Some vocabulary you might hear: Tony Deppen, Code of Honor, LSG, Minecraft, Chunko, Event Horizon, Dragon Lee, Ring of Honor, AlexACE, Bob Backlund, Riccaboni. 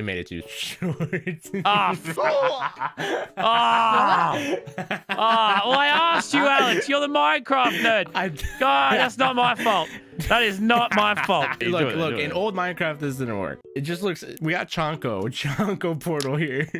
It made it too short. Ah, fool! Well, I asked you, Alex. You're the Minecraft nerd. God, that's not my fault. That is not my fault. Look, in old Minecraft, this didn't work. It just looks... We got Chunko portal here.